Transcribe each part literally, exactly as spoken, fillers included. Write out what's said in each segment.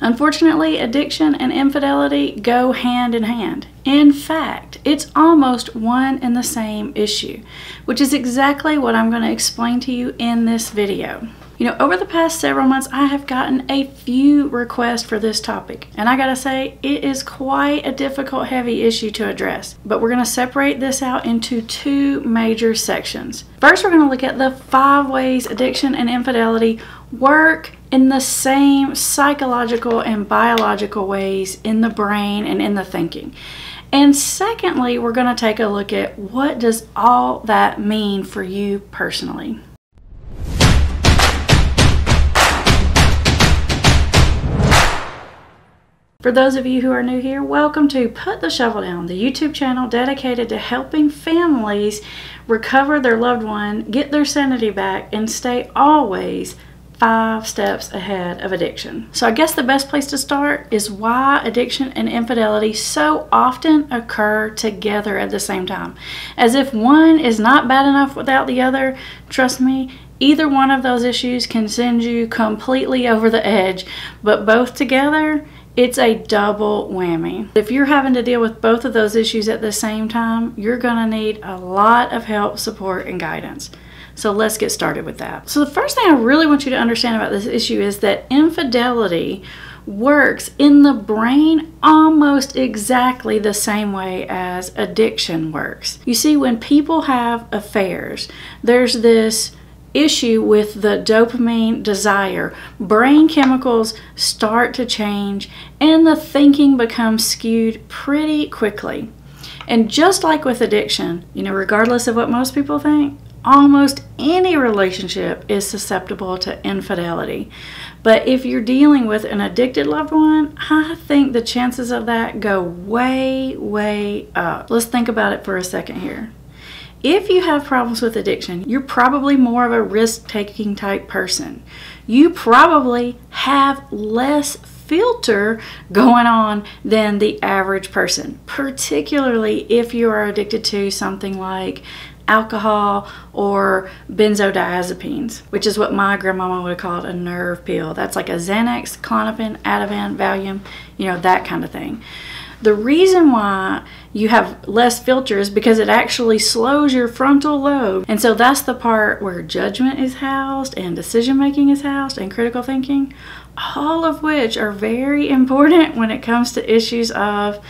Unfortunately, addiction and infidelity go hand in hand. In fact, it's almost one and the same issue, which is exactly what I'm going to explain to you in this video. You know, over the past several months, I have gotten a few requests for this topic, and I gotta say, it is quite a difficult, heavy issue to address. But we're gonna separate this out into two major sections. First, we're gonna look at the five ways addiction and infidelity work in the same psychological and biological ways in the brain and in the thinking. And secondly, we're gonna take a look at what does all that mean for you personally. For those of you who are new here, welcome to Put the Shovel Down, the YouTube channel dedicated to helping families recover their loved one, get their sanity back, and stay always five steps ahead of addiction. So I guess the best place to start is why addiction and infidelity so often occur together at the same time. As if one is not bad enough without the other, trust me, either one of those issues can send you completely over the edge, but both together, it's a double whammy. If you're having to deal with both of those issues at the same time, you're gonna need a lot of help, support, and guidance. So let's get started with that. So the first thing I really want you to understand about this issue is that infidelity works in the brain almost exactly the same way as addiction works. You see, when people have affairs, there's this issue with the dopamine desire. Brain chemicals start to change and the thinking becomes skewed pretty quickly. And just like with addiction, you know, regardless of what most people think, almost any relationship is susceptible to infidelity. But if you're dealing with an addicted loved one, I think the chances of that go way, way up. Let's think about it for a second here. If you have problems with addiction, you're probably more of a risk-taking type person. You probably have less filter going on than the average person, particularly if you are addicted to something like alcohol or benzodiazepines, which is what my grandmama would have called a nerve pill. That's like a Xanax, Klonopin, Ativan, Valium, you know, that kind of thing. The reason why you have less filter is because it actually slows your frontal lobe. And so that's the part where judgment is housed and decision making is housed and critical thinking, all of which are very important when it comes to issues of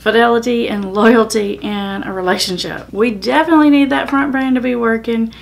fidelity and loyalty in a relationship. We definitely need that front brain to be working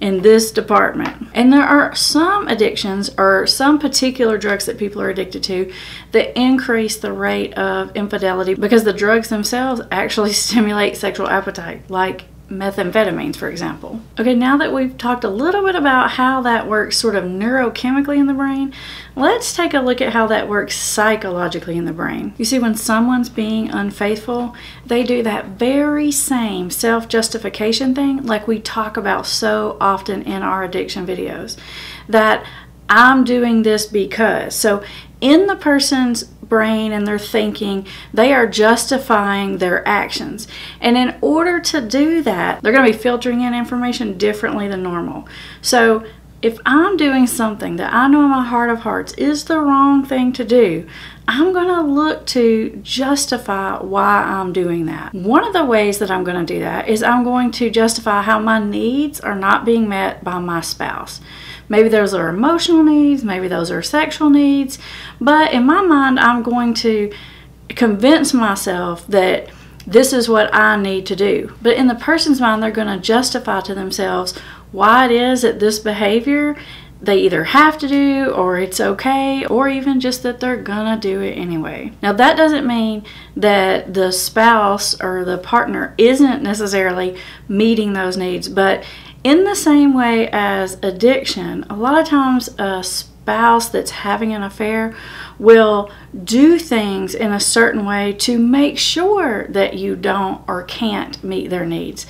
in this department. And there are some addictions or some particular drugs that people are addicted to that increase the rate of infidelity because the drugs themselves actually stimulate sexual appetite, like methamphetamines, for example. Okay, now that we've talked a little bit about how that works sort of neurochemically in the brain, let's take a look at how that works psychologically in the brain. You see, when someone's being unfaithful, they do that very same self-justification thing like we talk about so often in our addiction videos, that I'm doing this because. So in the person's brain and their thinking, they are justifying their actions. And in order to do that, they're going to be filtering in information differently than normal. So if I'm doing something that I know in my heart of hearts is the wrong thing to do, I'm going to look to justify why I'm doing that. One of the ways that I'm going to do that is I'm going to justify how my needs are not being met by my spouse. Maybe those are emotional needs, maybe those are sexual needs, but in my mind, I'm going to convince myself that this is what I need to do. But in the person's mind, they're going to justify to themselves why it is that this behavior they either have to do, or it's okay, or even just that they're gonna do it anyway. Now that doesn't mean that the spouse or the partner isn't necessarily meeting those needs, but in the same way as addiction, a lot of times a spouse that's having an affair will do things in a certain way to make sure that you don't or can't meet their needs.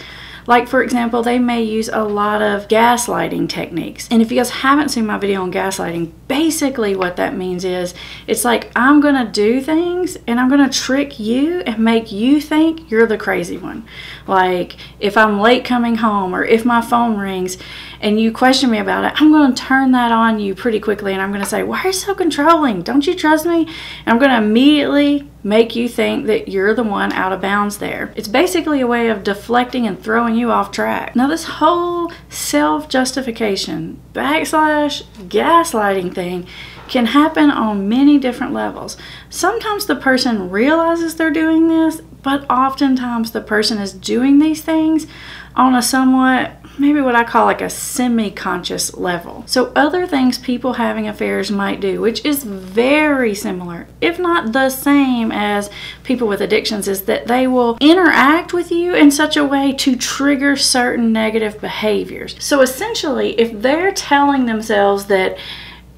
Like for example, they may use a lot of gaslighting techniques. And if you guys haven't seen my video on gaslighting, basically what that means is it's like I'm gonna do things and I'm gonna trick you and make you think you're the crazy one. Like if I'm late coming home or if my phone rings and you question me about it, I'm gonna turn that on you pretty quickly and I'm gonna say, why are you so controlling? Don't you trust me? And I'm gonna immediately make you think that you're the one out of bounds there. It's basically a way of deflecting and throwing you off track. Now this whole self-justification backslash gaslighting thing can happen on many different levels. Sometimes the person realizes they're doing this, but oftentimes the person is doing these things on a somewhat, maybe what I call like a semi-conscious level. So other things people having affairs might do, which is very similar, if not the same as people with addictions, is that they will interact with you in such a way to trigger certain negative behaviors. So essentially, if they're telling themselves that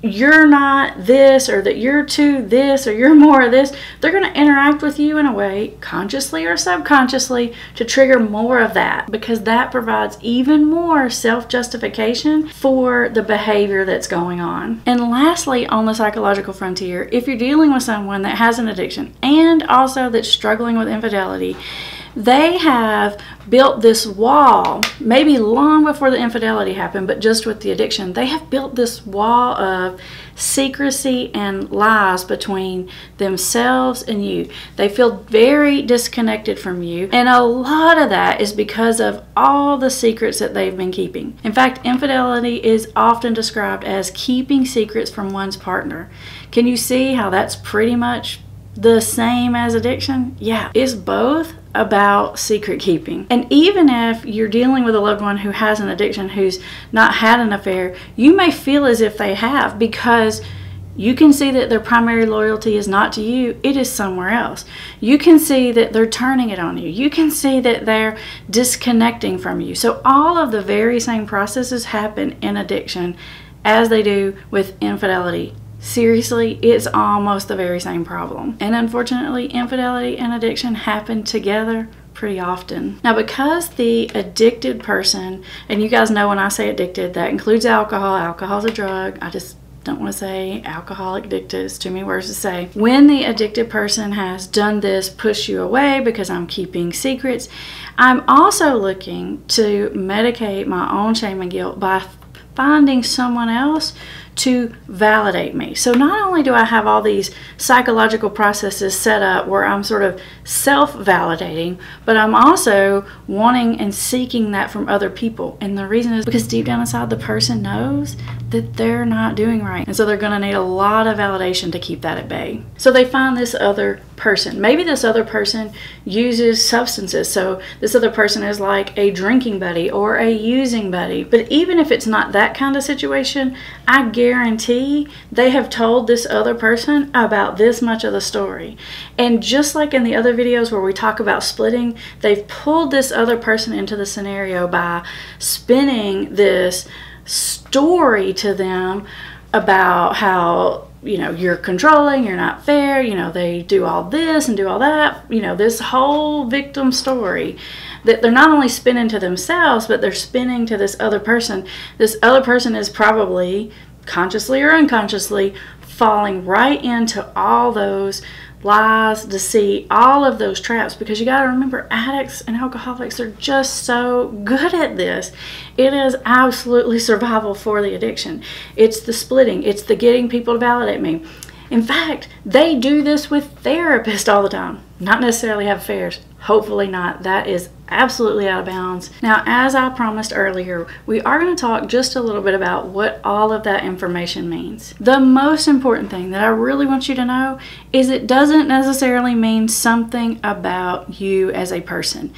you're not this, or that you're too this, or you're more of this, they're going to interact with you in a way, consciously or subconsciously, to trigger more of that, because that provides even more self-justification for the behavior that's going on. And lastly, on the psychological frontier, if you're dealing with someone that has an addiction and also that's struggling with infidelity, they have built this wall, maybe long before the infidelity happened, but just with the addiction, they have built this wall of secrecy and lies between themselves and you. They feel very disconnected from you, and a lot of that is because of all the secrets that they've been keeping. In fact, infidelity is often described as keeping secrets from one's partner. Can you see how that's pretty much the same as addiction? Yeah, it's both about secret keeping. And even if you're dealing with a loved one who has an addiction, who's not had an affair, you may feel as if they have, because you can see that their primary loyalty is not to you, it is somewhere else. You can see that they're turning it on you. You can see that they're disconnecting from you. So all of the very same processes happen in addiction as they do with infidelity. Seriously, it's almost the very same problem. And unfortunately, infidelity and addiction happen together pretty often. Now, because the addicted person, and you guys know when I say addicted, that includes alcohol. Alcohol's a drug. I just don't want to say alcoholic addicted. It's too many words to say. When the addicted person has done this, push you away because I'm keeping secrets, I'm also looking to medicate my own shame and guilt by finding someone else to validate me. So not only do I have all these psychological processes set up where I'm sort of self-validating, but I'm also wanting and seeking that from other people. And the reason is because deep down inside the person knows that they're not doing right. And so they're gonna need a lot of validation to keep that at bay. So they find this other person. Maybe this other person uses substances. So this other person is like a drinking buddy or a using buddy. But even if it's not that kind of situation, I guarantee they have told this other person about this much of the story. And just like in the other videos where we talk about splitting, they've pulled this other person into the scenario by spinning this story to them about how, you know, you're controlling, you're not fair, you know, they do all this and do all that, you know, this whole victim story that they're not only spinning to themselves, but they're spinning to this other person. This other person is probably, consciously or unconsciously, falling right into all those lies, deceit, all of those traps, because you got to remember, addicts and alcoholics are just so good at this. It is absolutely survival for the addiction. It's the splitting, it's the getting people to validate me. In fact, they do this with therapists all the time. Not necessarily have affairs. Hopefully not. That is absolutely out of bounds. Now, as I promised earlier, we are going to talk just a little bit about what all of that information means. The most important thing that I really want you to know is it doesn't necessarily mean something about you as a person.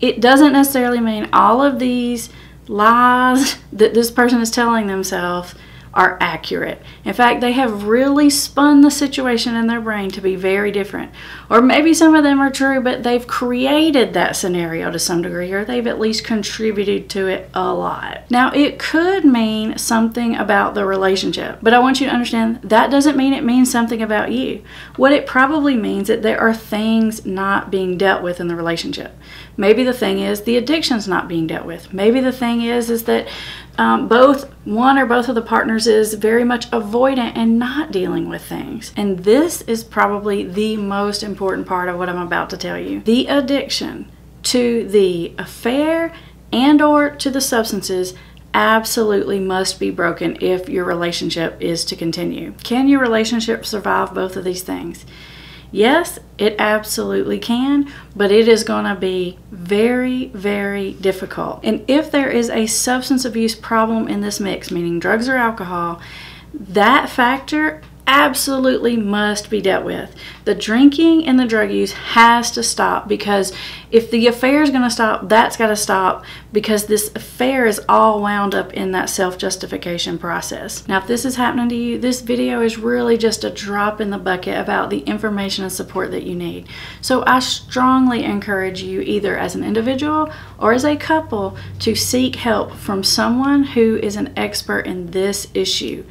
It doesn't necessarily mean all of these lies that this person is telling themselves are accurate. In fact, they have really spun the situation in their brain to be very different. Or maybe some of them are true, but they've created that scenario to some degree, or they've at least contributed to it a lot. Now, it could mean something about the relationship, but I want you to understand that doesn't mean it means something about you. What it probably means is that there are things not being dealt with in the relationship. Maybe the thing is the addiction's not being dealt with. Maybe the thing is is that um, both one or both of the partners is very much avoidant and not dealing with things. And this is probably the most important part of what I'm about to tell you. The addiction to the affair and or to the substances absolutely must be broken if your relationship is to continue. Can your relationship survive both of these things? Yes, it absolutely can, but it is going to be very, very difficult. And if there is a substance abuse problem in this mix, meaning drugs or alcohol, that factor absolutely must be dealt with. The drinking and the drug use has to stop, because if the affair is going to stop, that's got to stop, because this affair is all wound up in that self-justification process. Now, if this is happening to you, this video is really just a drop in the bucket about the information and support that you need. So I strongly encourage you, either as an individual or as a couple, to seek help from someone who is an expert in this issue.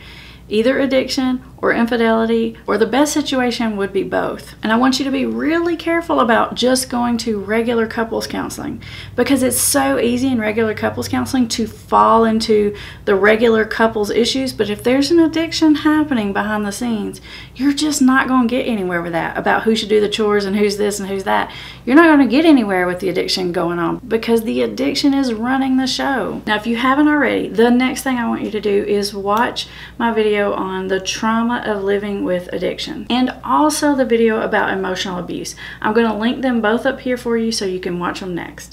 Either addiction or infidelity, or the best situation would be both. And I want you to be really careful about just going to regular couples counseling, because it's so easy in regular couples counseling to fall into the regular couples issues. But if there's an addiction happening behind the scenes, you're just not going to get anywhere with that, about who should do the chores and who's this and who's that. You're not going to get anywhere with the addiction going on, because the addiction is running the show. Now, if you haven't already, the next thing I want you to do is watch my video on the trauma of living with addiction, and also the video about emotional abuse. I'm going to link them both up here for you so you can watch them next.